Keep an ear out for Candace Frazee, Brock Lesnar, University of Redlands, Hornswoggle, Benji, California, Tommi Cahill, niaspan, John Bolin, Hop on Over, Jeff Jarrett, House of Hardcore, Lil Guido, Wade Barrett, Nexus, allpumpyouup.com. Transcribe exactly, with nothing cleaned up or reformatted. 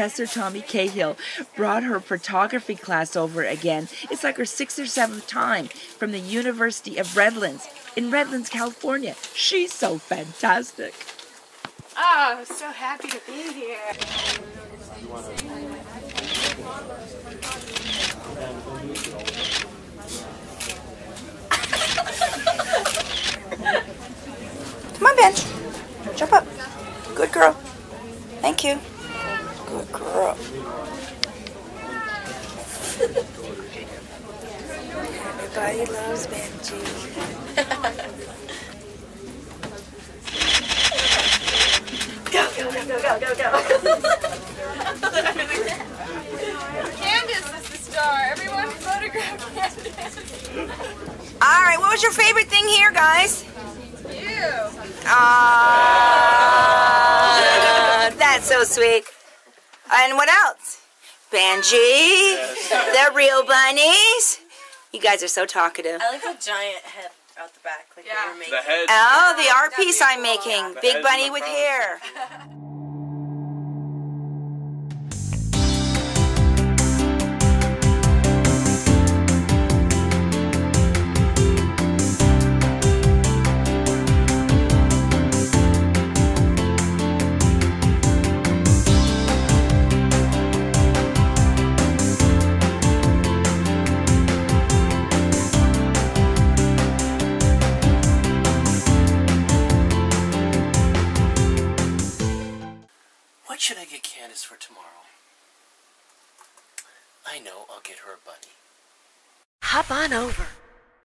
Professor Tommi Cahill brought her photography class over again. It's like her sixth or seventh time, from the University of Redlands in Redlands, California. She's so fantastic. Oh, I'm so happy to be here. Come on, Benji. Jump up. Good girl. Thank you. Good girl. Everybody loves Benji. Go, go, go, go, go, go, go. Candace is the star. Everyone photograph Candace. All right, what was your favorite thing here, guys? You. Ah, that's so sweet. And what else? Benji, the real bunnies. You guys are so talkative. I like the giant head out the back, like yeah. You're making. The head. Oh, the art piece I'm making. The Big bunny with hair. What should I get Candace for tomorrow? I know, I'll get her a bunny. Hop on over.